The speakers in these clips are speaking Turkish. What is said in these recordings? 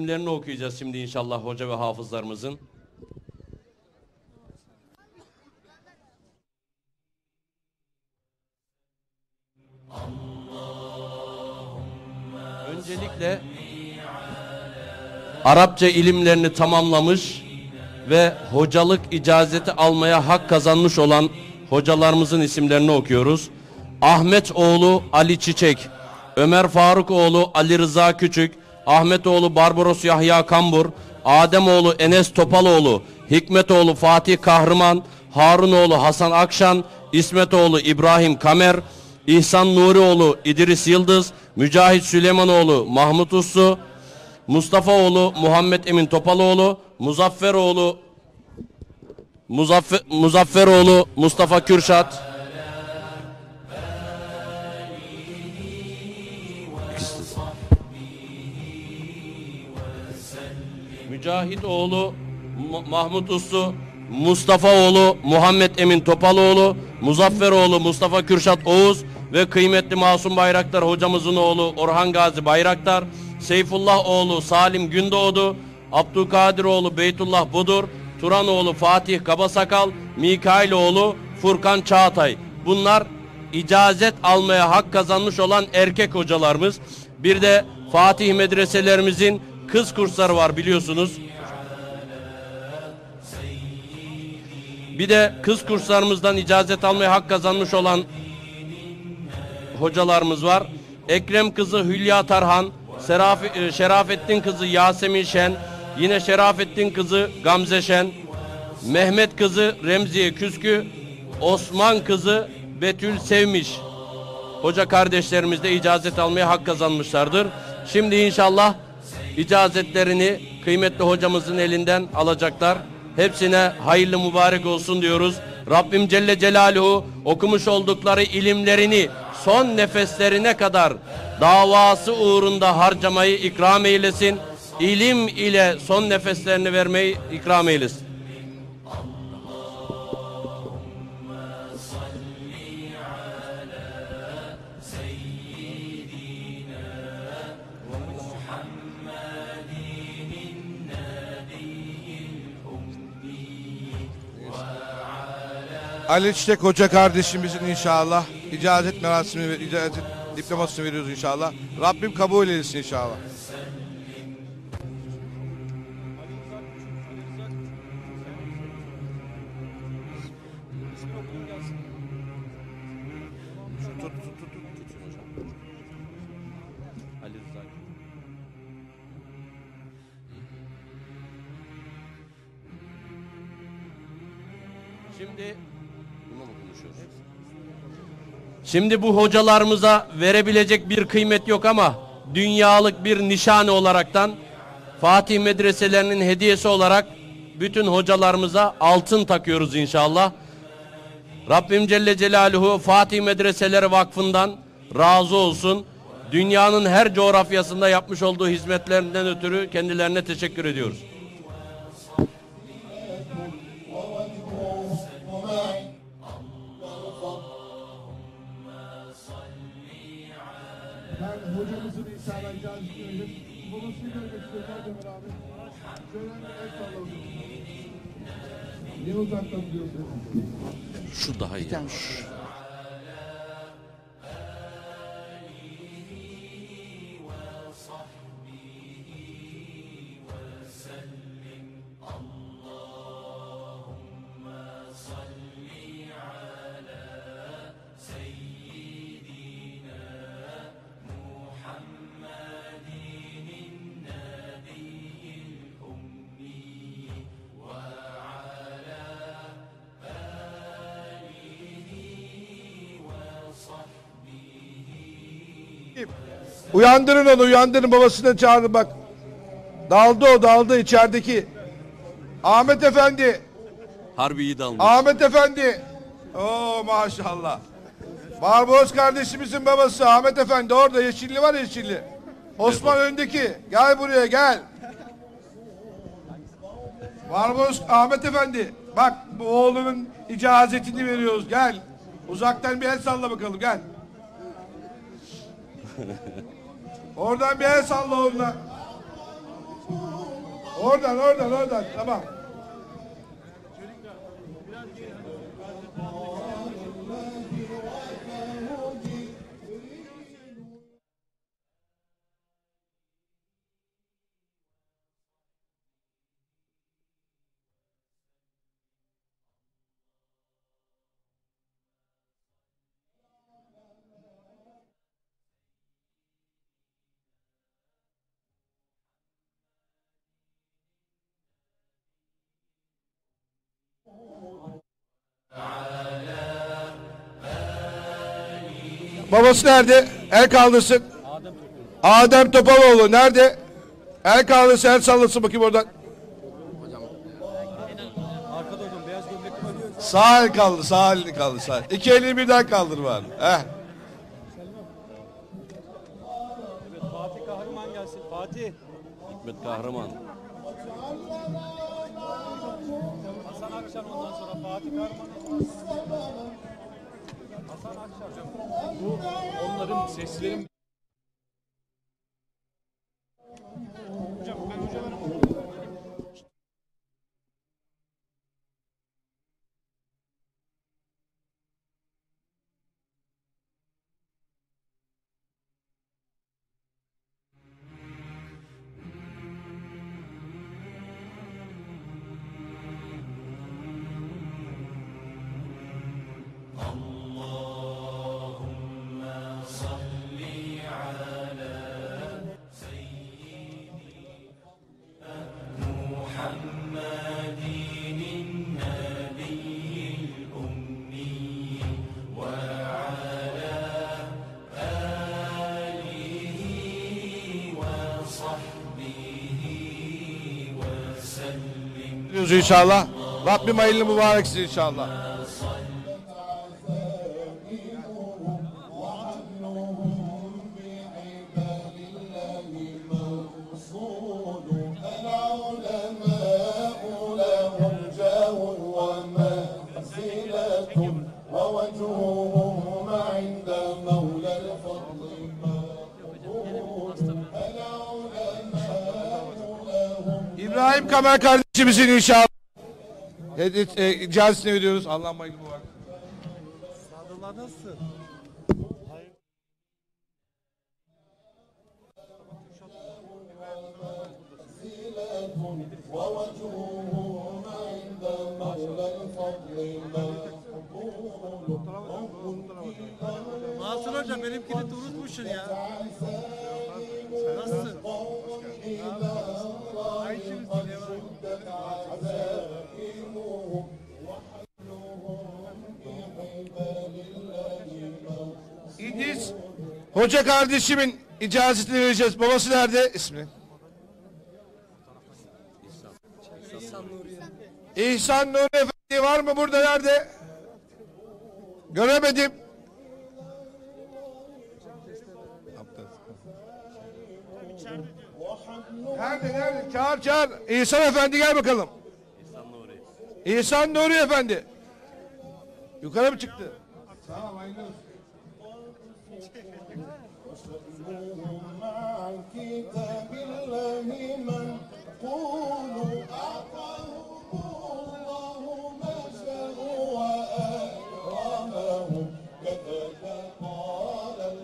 İsimlerini okuyacağız şimdi inşallah hoca ve hafızlarımızın. Öncelikle Arapça ilimlerini tamamlamış ve hocalık icazeti almaya hak kazanmış olan hocalarımızın isimlerini okuyoruz. Ahmet oğlu Ali Çiçek, Ömer Faruk oğlu Ali Rıza Küçük, Ahmet oğlu Barbaros Yahya Kambur, Adem oğlu Enes Topaloğlu, Hikmet oğlu Fatih Kahraman, Harun oğlu Hasan Akşan, İsmet oğlu İbrahim Kamer, İhsan Nurioğlu İdris Yıldız, Mücahit Süleymanoğlu Mahmut Uslu, Mustafa oğlu Muhammed Emin Topaloğlu, Muzafferoğlu Mustafa Kürşat. Mücahit oğlu Mahmut Uslu, Mustafa oğlu Muhammed Emin Topaloğlu, Muzaffer oğlu Mustafa Kürşat Oğuz ve kıymetli Masum Bayraktar hocamızın oğlu Orhan Gazi Bayraktar, Seyfullah oğlu Salim Gündoğdu, Abdülkadir oğlu Beytullah Budur, Turan oğlu Fatih Kabasakal, Mikail oğlu Furkan Çağatay. Bunlar icazet almaya hak kazanmış olan erkek hocalarımız. Bir de Fatih medreselerimizin kız kursları var biliyorsunuz. Bir de kız kurslarımızdan icazet almaya hak kazanmış olan hocalarımız var. Ekrem kızı Hülya Tarhan, Şerafettin kızı Yasemin Şen, yine Şerafettin kızı Gamze Şen, Mehmet kızı Remziye Küskü, Osman kızı Betül Sevmiş. Hoca kardeşlerimiz de icazet almaya hak kazanmışlardır. Şimdi inşallah İcazetlerini kıymetli hocamızın elinden alacaklar. Hepsine hayırlı mübarek olsun diyoruz. Rabbim Celle Celaluhu okumuş oldukları ilimlerini son nefeslerine kadar davası uğrunda harcamayı ikram eylesin. İlim ile son nefeslerini vermeyi ikram eylesin. Ali Çiçek Hoca kardeşimizin inşallah icazet merasimi ve icazet diplomasını veriyoruz inşallah. Rabbim kabul eylesin inşallah. Şimdi bu hocalarımıza verebilecek bir kıymet yok ama dünyalık bir nişane olaraktan Fatih medreselerinin hediyesi olarak bütün hocalarımıza altın takıyoruz inşallah. Rabbim Celle Celaluhu Fatih Medreseleri Vakfı'ndan razı olsun. Dünyanın her coğrafyasında yapmış olduğu hizmetlerinden ötürü kendilerine teşekkür ediyoruz. Şu daha iyi. Uyandırın onu, uyandırın, babasını çağırın bak. Daldı o, daldı içerideki. Ahmet Efendi. Harbi iyi dalmış. Ahmet Efendi. Oo maşallah. Barbaros kardeşimizin babası Ahmet Efendi orada, yeşilli var, yeşilli. Osman öndeki. Gel buraya, gel. Barbaros Ahmet Efendi. Bak bu oğlunun icazetini veriyoruz, gel. Uzaktan bir el salla bakalım, gel. Oradan bir el salla oğluna. Oradan tamam. Babası nerede? El kaldırsın. Adem Topaloğlu nerede? El kaldırsın, el sallasın bakayım oradan. Sağ el kaldır, sağ elini kaldır, sağ el. İki elini birden kaldır bari. Heh. Evet, Fatih Kahraman gelsin. Fatih. Hikmet Kahraman. Hasan Akşar, ondan sonra Fatih Kahraman. Hasan Akşar hocam, bu onların seslerin... Hocam ben hocalarım... İnşallah. Rabbim hayırlı mübareksin inşallah. İbrahim Kamer kardeşimizin inşallah. İcazesine veriyoruz. Allah'ın bayılı bu var. Sadullah nasılsın? Hayır. Masum hocam benimkini unutmuşsun ya. Nasılsın? Ayşe'miz dinleyelim. İdris hoca kardeşimin icazetini vereceğiz. Babası nerede? İsmi? İhsan Nuri Efendi var mı burada, nerede? Göremedim. Nerede? Çağır. İhsan Efendi gel bakalım. İhsan Nuri Efendi. Yukarı mı çıktı? Tamam, hayırlı olsun.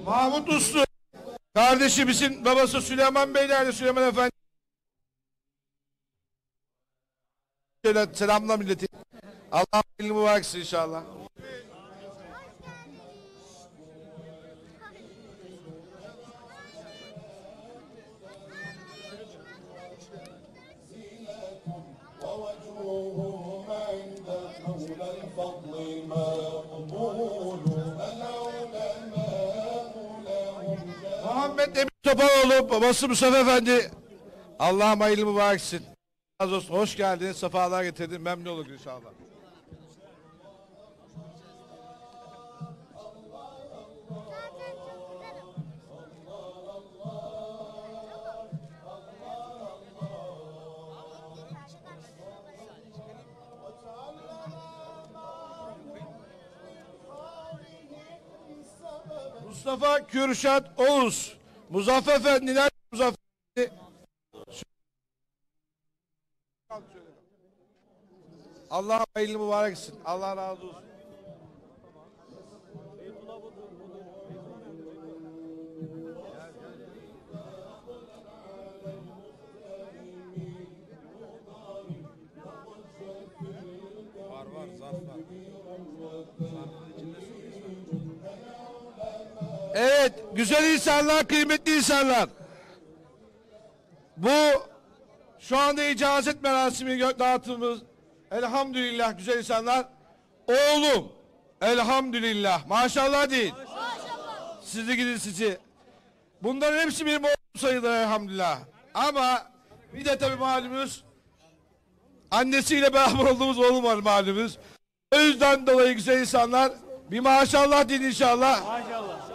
Mahmut Uslu kardeşimizin babası Süleyman Bey nerede? Süleyman Efendi selamla milleti. Allah'ın elini mübareksin inşallah. Muhammed Emin Topaloğlu, babası Mustafa Efendi. Allah'ım hayırlı mübareksin. Az olsun. Hoş geldiniz, sefalar getirdin. Memnun olduk inşallah. Mustafa Kürşat Oğuz, Muzaffer Efendi nerede? Muzaffer Efendi Allah hayırlı mübarek etsin. Allah razı olsun. Var var zarflar. Zarfın içinde söylüyorsun. Evet, güzel insanlar, kıymetli insanlar. Bu şu anda icazet merasimi dağıtımımız. Elhamdülillah güzel insanlar. Oğlum, elhamdülillah. Maşallah değil. Maşallah. Siz de gidin sizi. Bunların hepsi benim oğlum sayılır elhamdülillah. Ama bir de tabii malumuz, annesiyle beraber olduğumuz oğlum var malumuz. O yüzden dolayı güzel insanlar bir maşallah deyin inşallah. Maşallah.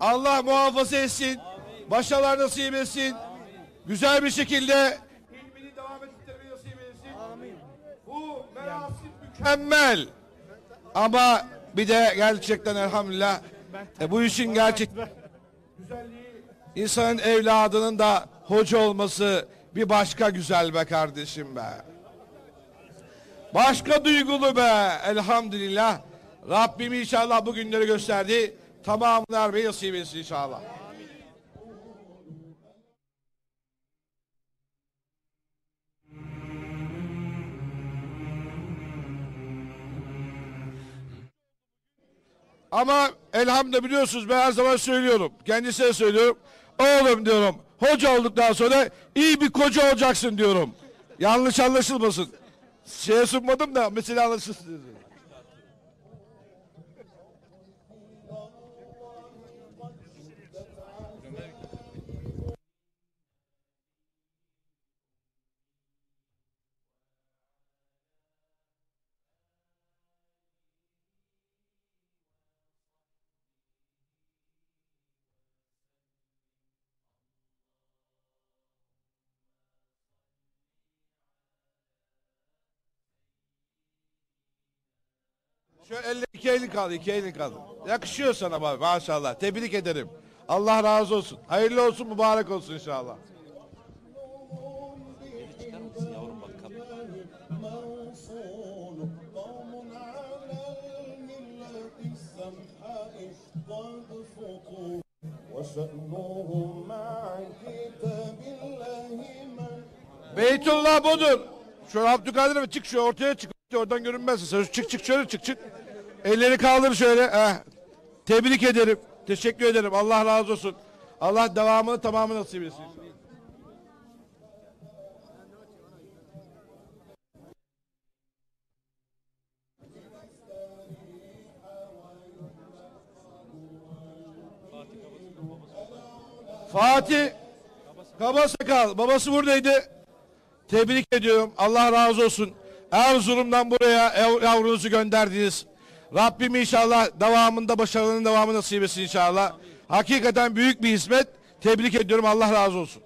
Allah muhafaza etsin. Amin. Başalar nasip etsin. Amin. Güzel bir şekilde ilmini devam ettirmeyi nasip etsin. Amin. Bu merasim mükemmel. Ama bir de gerçekten elhamdülillah bu işin gerçek güzelliği, insanın evladının da hoca olması bir başka güzel be kardeşim be. Başka duygulu be elhamdülillah. Rabbim inşallah bu günleri gösterdi. Tamamını ermeyi nasip etsin inşallah. Ama elhamdülillah biliyorsunuz, ben her zaman söylüyorum. Kendisine söylüyorum. Oğlum diyorum, hoca olduktan sonra iyi bir koca olacaksın diyorum. Yanlış anlaşılmasın. Şeye sunmadım da mesela anlaşılsın. Şöyle iki elin kaldı, Yakışıyor sana abi, maşallah. Tebrik ederim. Allah razı olsun. Hayırlı olsun, mübarek olsun inşallah. Geri çıkar mısın yavrum bak kapı. Beytullah budur. Şöyle Abdülkadir çık, şu ortaya çık. Oradan görünmezsin. Sen çık şöyle çık. Elleri kaldır şöyle. Tebrik ederim. Teşekkür ederim. Allah razı olsun. Allah devamını tamamını nasip etsin. Fatih Kabasakal. Babası buradaydı. Tebrik ediyorum. Allah razı olsun. Erzurum'dan buraya yavrunuzu gönderdiniz. Rabbim inşallah devamında başarının devamı nasip etsin inşallah. Hakikaten büyük bir hizmet. Tebrik ediyorum. Allah razı olsun.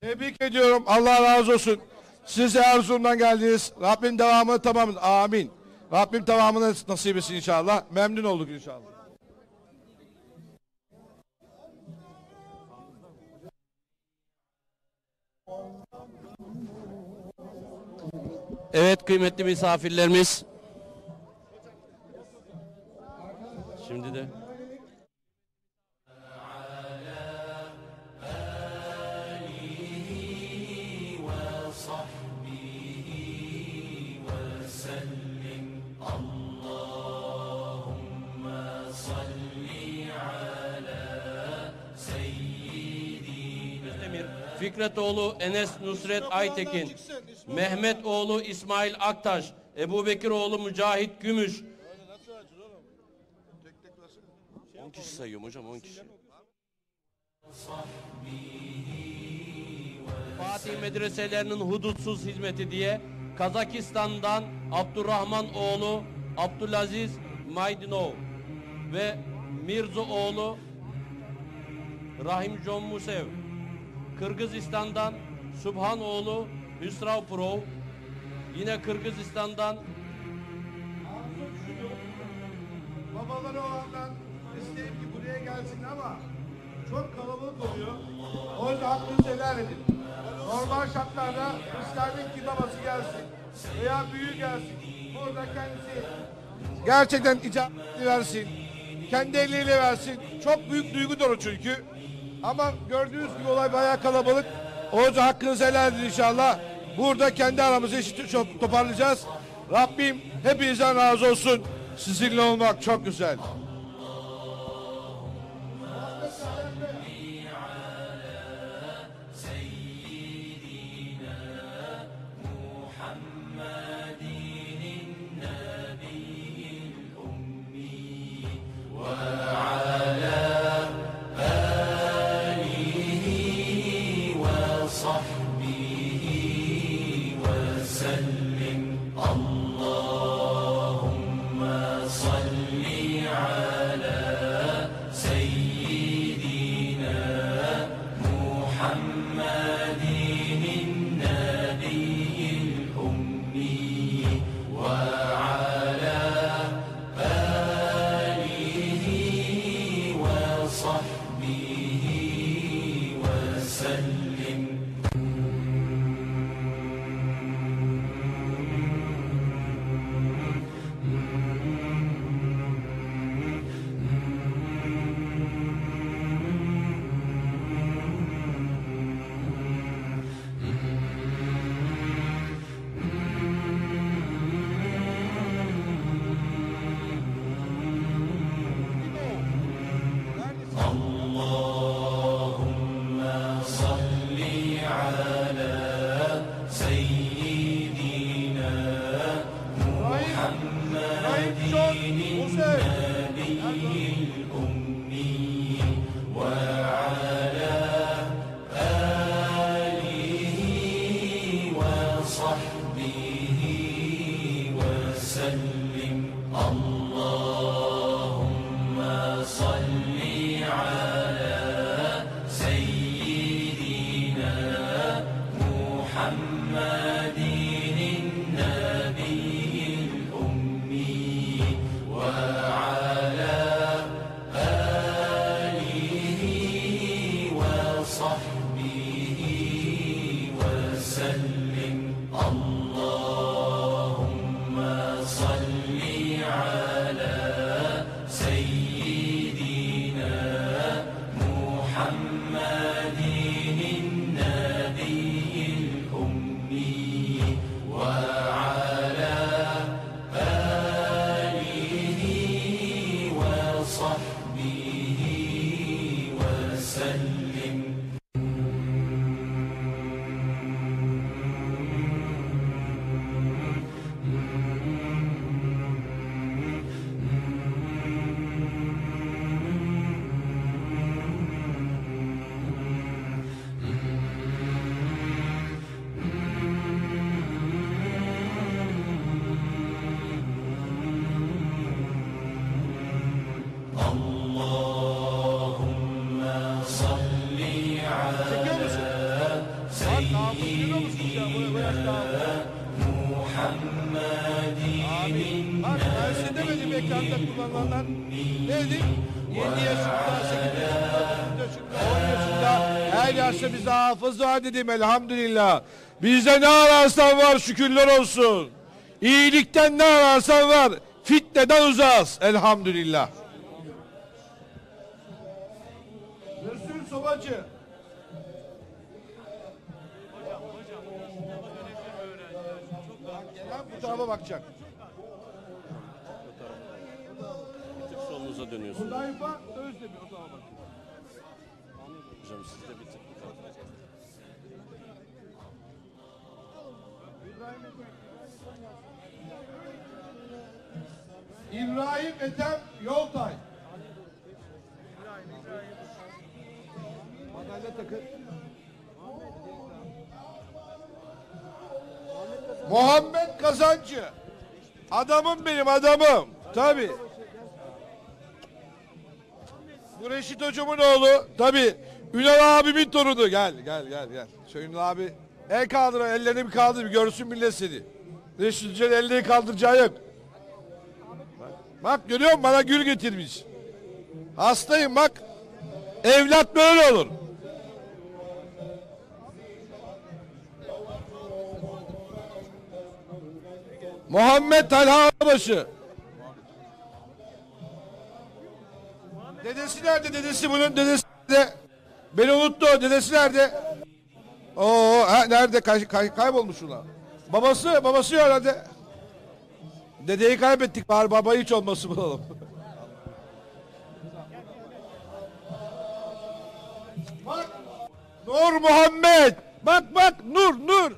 Tebrik ediyorum. Allah razı olsun. Siz Erzurum'dan geldiniz. Rabbim devamını tamamını. Amin. Rabbim tamamını nasip etsin inşallah. Memnun olduk inşallah. Evet kıymetli misafirlerimiz. Şimdi de Fikretoğlu Enes Nusret Aytekin, Mehmetoğlu İsmail Aktaş, Ebubekiroğlu Mücahit Gümüş. 10 kişi sayıyorum hocam, 10 kişi. Fatih medreselerinin hudutsuz hizmeti diye Kazakistan'dan Abdurrahmanoğlu Abdülaziz Maydinov ve Mirzoğlu Rahimjon Musev. Kırgızistan'dan Subhanoğlu Hüsravpurov, yine Kırgızistan'dan babaları o andan isteyip ki buraya gelsin ama çok kalabalık oluyor. Orada hakkınızı helal edin. Normal şartlarda İslam'ın kitabası gelsin veya büyü gelsin. Orada kendisi gerçekten icabını versin. Kendi elleriyle versin. Çok büyük duygudur o çünkü. Ama gördüğünüz gibi olay bayağı kalabalık. Orada hakkınızı helal edin inşallah. Burada kendi aramızı toparlayacağız. Rabbim hepinizden razı olsun. Sizinle olmak çok güzel. Dedim elhamdülillah. Bizde ne ararsan var, şükürler olsun. İyilikten ne ararsan var, fitneden uzağız elhamdülillah. Resul Sobacı. Bu tarafa bakacak. Bir tık solunuza dönüyorsunuz. Hudayfa Özdemir o tarafa bakacak. Hocam siz de bir tık bu tarafa bakacak. İbrahim Ethem Yoltay. Madalya takır. Muhammed Kazancı. Adamım benim, adamım. Tabi. Bu Reşit hocamın oğlu. Tabi. Ünal abimin torunu. Gel. Şöyle Ünal abi. El kaldır, ellerini bir kaldır, bir görsün millet seni. Reşit'in elini kaldıracağı yok. Bak görüyor musun, bana gül getirmiş. Hastayım bak. Evlat böyle olur. Muhammed Talha Ağabaşı. Dedesi nerede? Dedesi bunun dedesi nerede? Beni unuttu. Dedesi nerede? Oo, ha, nerede? Kaybolmuş ona. Babası ya herhalde. Dedeyi kaybettik. Bari babayı hiç olması bulalım. Bak. Nur Muhammed. Bak. Nur.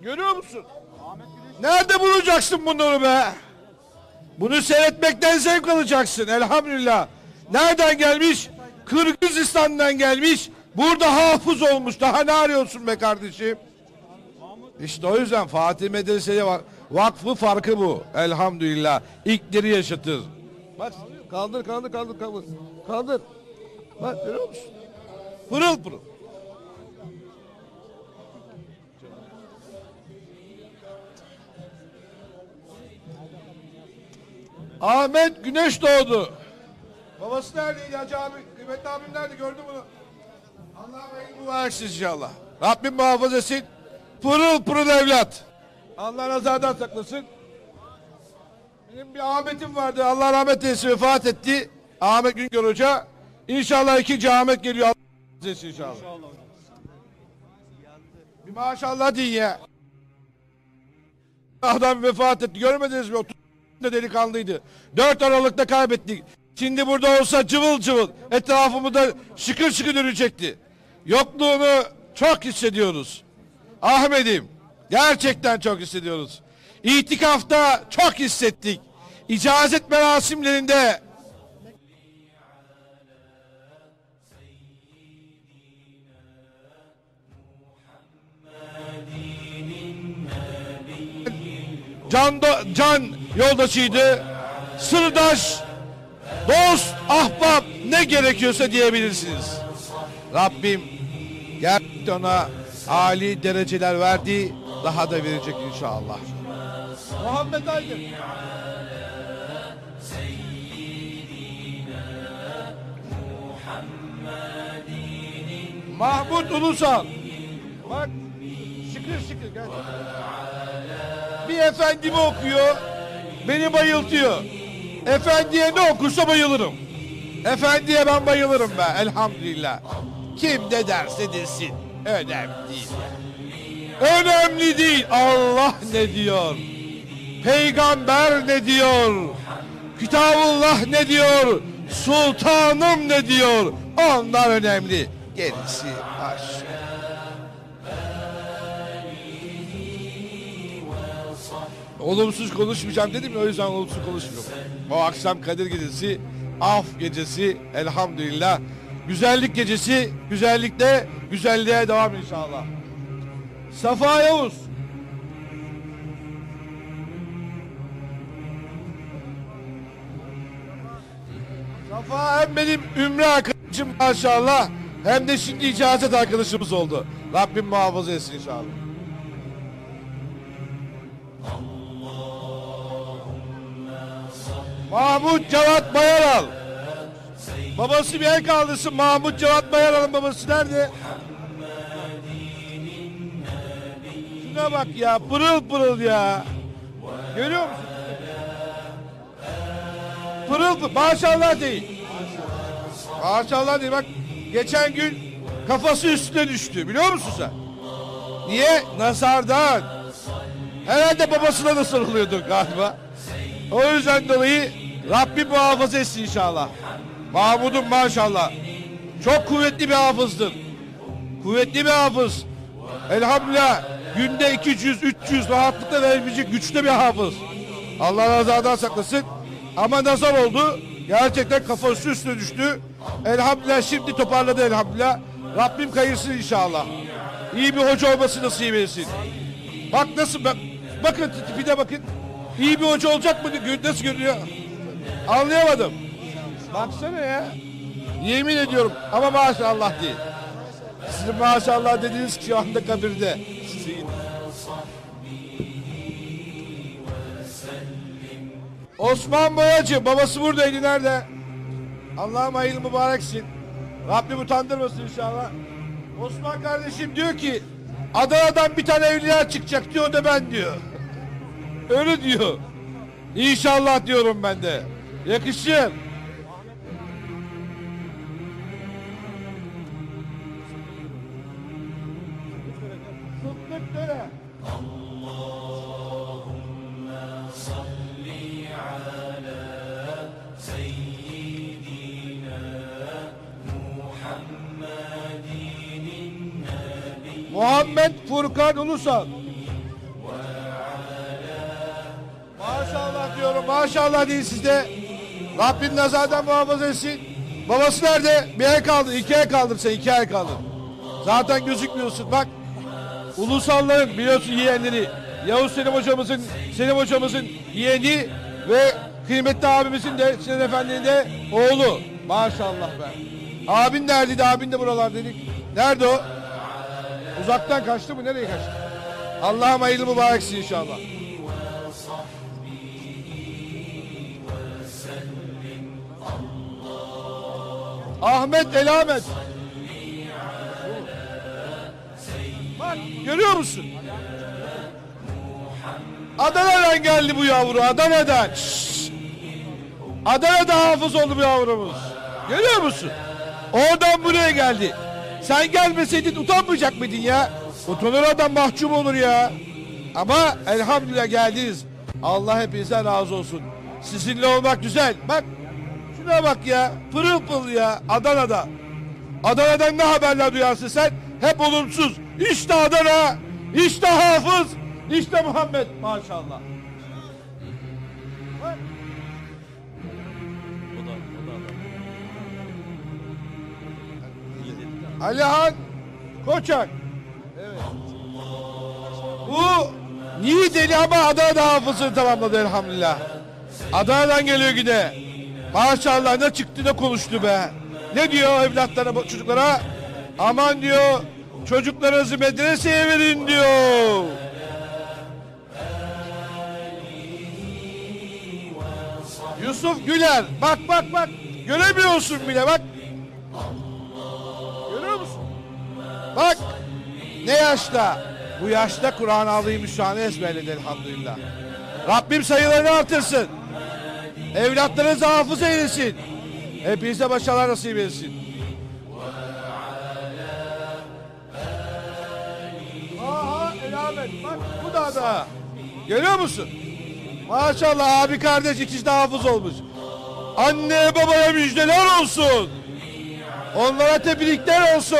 Görüyor musun? Nerede bulacaksın bunları be? Bunu seyretmekten zevk alacaksın. Elhamdülillah. Nereden gelmiş? Kırgızistan'dan gelmiş. Burada hafız olmuş. Daha ne arıyorsun be kardeşim? İşte o yüzden Fatih Medreseleri var. Vakfı farkı bu. Elhamdülillah. İlkleri yaşatır. Bak kaldır. Kaldır. Bak görüyor musun? Pırıl pırıl. Ahmet Güneş doğdu. Babası neredeydi Hacı abi? Kıymetli abim nerede? Gördün bunu? Allah'ım en mübareksiz inşallah. Rabbim muhafaza etsin. Pırıl pırıl evlat. Allah nazardan saklasın. Benim bir Ahmet'im vardı. Allah rahmet eylesin, vefat etti. Ahmet Güngör Hoca. İnşallah ikinci Ahmet geliyor. Allah razı olsun inşallah. Bir maşallah deyin ya. Adam vefat etti. Görmediniz mi? 30 yaşında delikanlıydı. 4 Aralık'ta kaybettik. Şimdi burada olsa cıvıl cıvıl etrafımızda şıkır şıkır dönecekti. Yokluğunu çok hissediyoruz. Ahmet'im gerçekten çok hissediyoruz. İtikafta çok hissettik. İcazet merasimlerinde can yoldaşıydı. Sırdaş, dost, ahbap ne gerekiyorsa diyebilirsiniz. Rabbim gerçekten ona âli dereceler verdi, daha da verecek inşallah. Muhammed Aydın. Mahmut Ulusal. Bak, şıkır gel. Bir efendimi okuyor, beni bayıltıyor. Efendiye ne okursa bayılırım. Efendiye ben bayılırım be elhamdülillah. Kim ne derse desin. Önemli değil. Önemli değil. Allah ne diyor? Peygamber ne diyor? Kitabullah ne diyor? Sultanım ne diyor? Onlar önemli. Gerisi aşk. Olumsuz konuşmayacağım dedim ya, o yüzden olumsuz konuşmuyorum. Bu akşam Kadir Gecesi, Af Gecesi, elhamdülillah. Güzellik Gecesi, güzellikte güzelliğe devam inşallah. Safa Yavuz. Safa hem benim Ümre arkadaşım maşallah, hem de şimdi icazet arkadaşımız oldu. Rabbim muhafaza etsin inşallah. Mahmut Cevat Bayaral. Babası bir el kaldırsın. Mahmut Cevat Bayaral'ın babası nerede? Şuna bak ya, pırıl pırıl ya. Görüyor musun? Pırıl pırıl. Maşallah değil. Maşallah değil. Bak geçen gün kafası üstüne düştü. Biliyor musun sen? Niye? Nazardan. Herhalde babasına da sarılıyordu galiba. O yüzden dolayı Rabbim muhafaza etsin inşallah. Mahmud'un maşallah. Çok kuvvetli bir hafızdır. Kuvvetli bir hafız. Elhamdülillah günde 200-300 rahatlıkla verebilecek güçlü bir hafız. Allah nazardan saklasın. Ama nazar oldu. Gerçekten kafası üstüne düştü. Elhamdülillah şimdi toparladı elhamdülillah. Rabbim kayırsın inşallah. İyi bir hoca olması nasip etsin. Bak nasıl bak. Bakın tipine bakın. İyi bir hoca olacak mı? Nasıl görünüyor? Anlayamadım. Baksana ya. Yemin ediyorum ama maşallah değil. Sizin maşallah dediğiniz şu anda kabirde. Osman Boyacı, babası buradaydı, nerede? Allah'ım hayırlı mübareksin. Rabbim utandırmasın inşallah. Osman kardeşim diyor ki Adana'dan bir tane evliya çıkacak diyor, da ben diyor. Öyle diyor. İnşallah diyorum ben de. Yakışır. Muhammed Furkan Ulusal. Maşallah diyorum, maşallah değil sizde. Rabbim nazardan muhafaza etsin. Babası nerede? Bir el kaldı, iki el kaldım, sen iki el kaldın. Zaten gözükmüyorsun bak. Ulusalların biliyorsun yeğenleri. Yavuz Selim hocamızın yeğeni ve kıymetli abimizin de, Sinan Efendi'nin de oğlu. Maşallah be. Abin neredeydi? Abin de buralar dedik. Nerede o? Uzaktan kaçtı mı? Nereye kaçtı? Allah'ım hayırlı mübareksin inşallah. Ahmet Elamet. Bak görüyor musun? Adana'dan geldi bu yavru. Adana'dan. Şşş. Adana'da hafız oldu bu yavrumuz. Görüyor musun? Oradan buraya geldi. Sen gelmeseydin utanmayacak mıydın ya? Utanır adam, mahcup olur ya. Ama elhamdülillah geldiniz. Allah hepinizden razı olsun. Sizinle olmak güzel. Bak şuna bak ya. Pırıl pırıl ya Adana'da. Adana'dan ne haberler duyarsın sen? Hep olumsuz. İşte Adana, işte hafız, işte Muhammed. Maşallah. Bak. Alihan Koçak. Evet. Bu Niğdeli ama Adana hafızını tamamladı elhamdülillah. Adana'dan geliyor gide. Maşallah ne çıktı ne konuştu be. Ne diyor evlatlara, çocuklara? Aman diyor, çocuklarınızı medreseye verin diyor. Yusuf Güler. Bak bak bak. Göremiyorsun bile bak. Bak ne yaşta, bu yaşta Kur'an-ı Azim'i müşahane ezberledi elhamdülillah. Rabbim sayılarını artırsın. Evlatlarınızı hafız eylesin. Hepinize başarılar nasip etsin. Aha elamet, bak bu da Adana. Görüyor musun? Maşallah abi kardeş ikisi de hafız olmuş. Anne babaya müjdeler olsun. Onlara tebrikler olsun.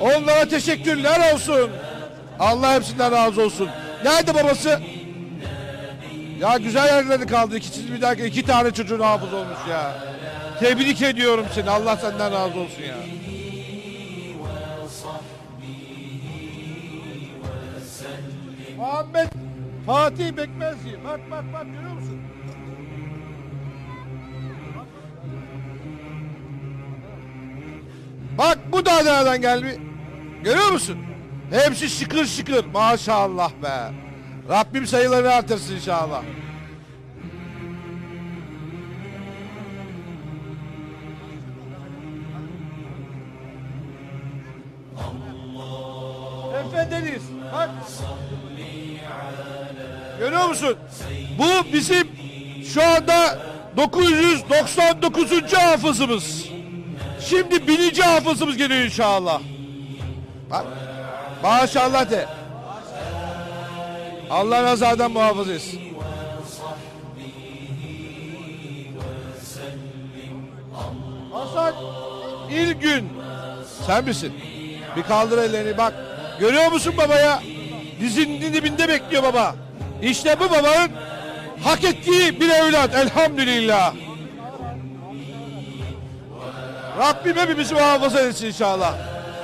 Onlara teşekkürler olsun. Allah hepsinden razı olsun. Nerede babası? Ya güzel yerlerde kaldı. İki tane çocuğun hafız olmuş ya. Tebrik ediyorum seni. Allah senden razı olsun ya. Muhammed Fatih Bekmezli. Bak bak bak görüyor musun? Bak bu da Adana'dan geldi. Görüyor musun? Hepsi şıkır şıkır. Maşallah be. Rabbim sayılarını artırsın inşallah. Efe Deniz. Bak. Görüyor musun? Bu bizim şu anda 999. hafızımız. Şimdi 1000. hafızımız geliyor inşallah. Bak. Maşallah de. Allah nazardan muhafaza etsin. Hasan İlgün. Sen misin? Bir kaldır ellerini bak. Görüyor musun babaya? Dizinin dibinde bekliyor baba. İşte bu babanın hak ettiği bir evlat. Elhamdülillah. Rabbim hepimizi muhafaza etsin inşallah.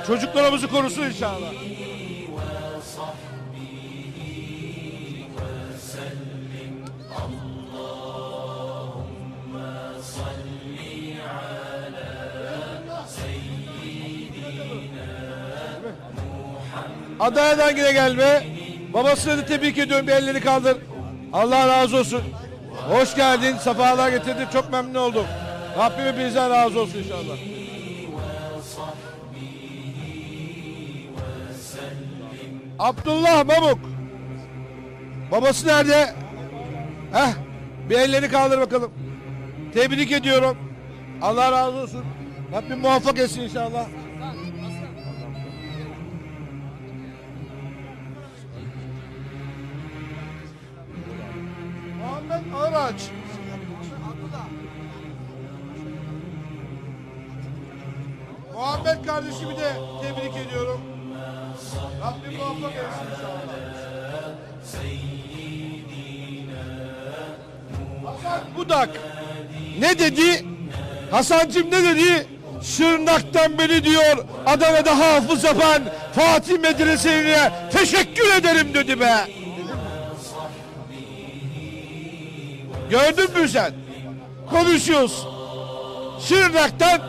Çocuklarımızı korusun inşallah. Adana'dan güne gelme. Babasını da tebrik ediyorum. Bir elleri kaldır. Allah razı olsun. Hoş geldin. Sefalar getirdin. Çok memnun oldum. Rabbim hepinizden razı olsun inşallah. Abdullah Mamuk. Babası nerede? Heh. Bir elleri kaldır bakalım. Tebrik ediyorum. Allah razı olsun. Rabbim muvaffak etsin inşallah. Muhammed Araç. Muhammed kardeşimi de tebrik ediyorum. Rabbim muvaffak etsin inşallah. Hasan Budak. Ne dedi? Hasancığım ne dedi? Şırnak'tan beni diyor Adana'da hafız yapan Fatih Medreselerine teşekkür ederim dedi be. Gördün mü sen? Konuşuyoruz. Şırnak'tan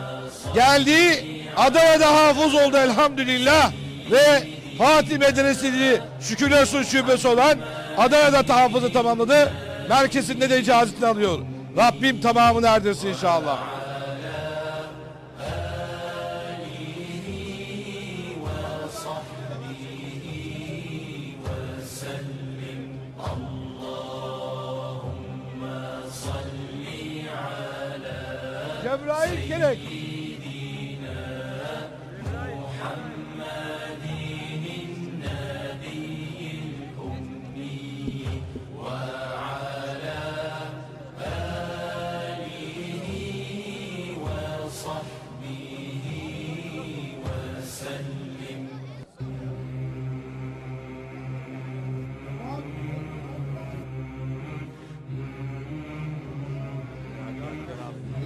geldi, Adana'da hafız oldu elhamdülillah ve Fatih Medresesi'ni şükürler olsun şubesi olan Adana'da hafızı tamamladı. Merkezinde de icazetini alıyor. Rabbim tamamını erdirsin inşallah. Cebrail Kelek.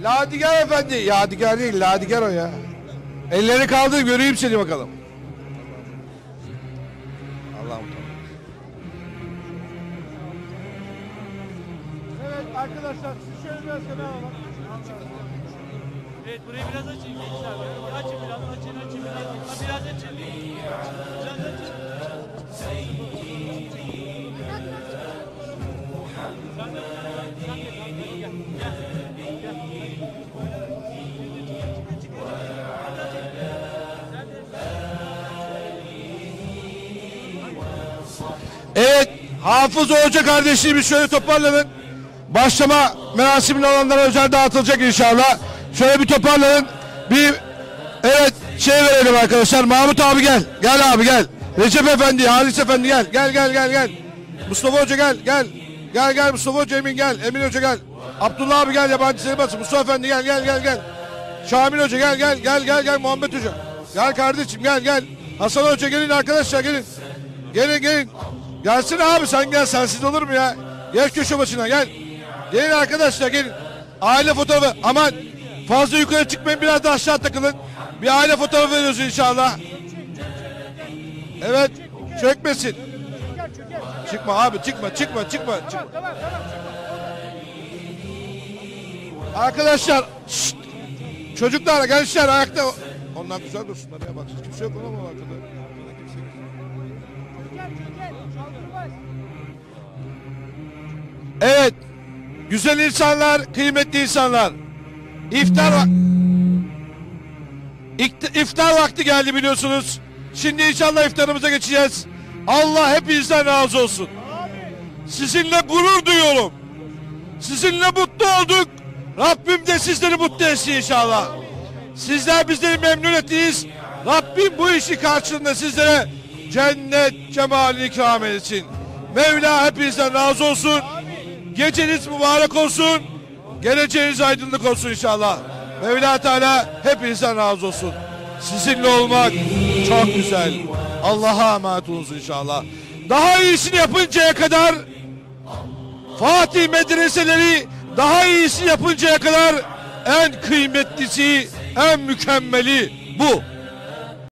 Ladigar efendi. Yadigar değil, ladigar o ya. Elleri kaldır, göreyim seni bakalım. Allah'ım. Evet arkadaşlar, şu şöyle biraz kenara alalım. Evet, burayı biraz açayım. Açın biraz, açın biraz. Biraz açın. Biraz açın. Evet, Hafız Hoca kardeşliğimiz şöyle toparlanın. Başlama merasimli olanlara özel dağıtılacak inşallah. Şöyle bir toparlanın. Bir evet şey verelim arkadaşlar. Mahmut abi gel. Gel abi gel. Recep Efendi, Halis Efendi gel. Gel gel gel gel. Mustafa Hoca gel. Gel. Gel gel Mustafa Hoca, Emin gel. Emin Hoca gel. Abdullah abi gel, yabancı seni basın. Mustafa Efendi gel gel gel gel. Şamil Hoca gel gel gel gel gel. Muhammed Hoca. Gel kardeşim gel gel. Hasan Hoca gelin arkadaşlar gelin. Gelin gelin. Gelsin abi sen gel, sensiz olur mu ya? Gel köşe başına gel. Gelin arkadaşlar gelin. Aile fotoğrafı, aman fazla yukarı çıkmayın, biraz da aşağı takılın. Bir aile fotoğrafı veriyoruz inşallah. Evet çökmesin. Çıkma abi çıkma. Arkadaşlar şşt. Çocuklar gençler ayakta. Ondan güzel dursunlar ya, bak kimse yok oğlum arkada. Evet, güzel insanlar, kıymetli insanlar. İftar vakti geldi biliyorsunuz. Şimdi inşallah iftarımıza geçeceğiz. Allah hepinizden razı olsun. Sizinle gurur duyuyorum. Sizinle mutlu olduk. Rabbim de sizleri mutlu etsin inşallah. Sizler bizleri memnun ettiniz. Rabbim bu işi karşılığında sizlere cennet cemalini ikram etsin. Mevla hepinizden razı olsun. Geceniz mübarek olsun. Geleceğiniz aydınlık olsun inşallah. Mevla Teala hepinizden razı olsun. Sizinle olmak çok güzel. Allah'a emanet olun inşallah. Daha iyisini yapıncaya kadar, Fatih Medreseleri daha iyisini yapıncaya kadar en kıymetlisi, en mükemmeli bu.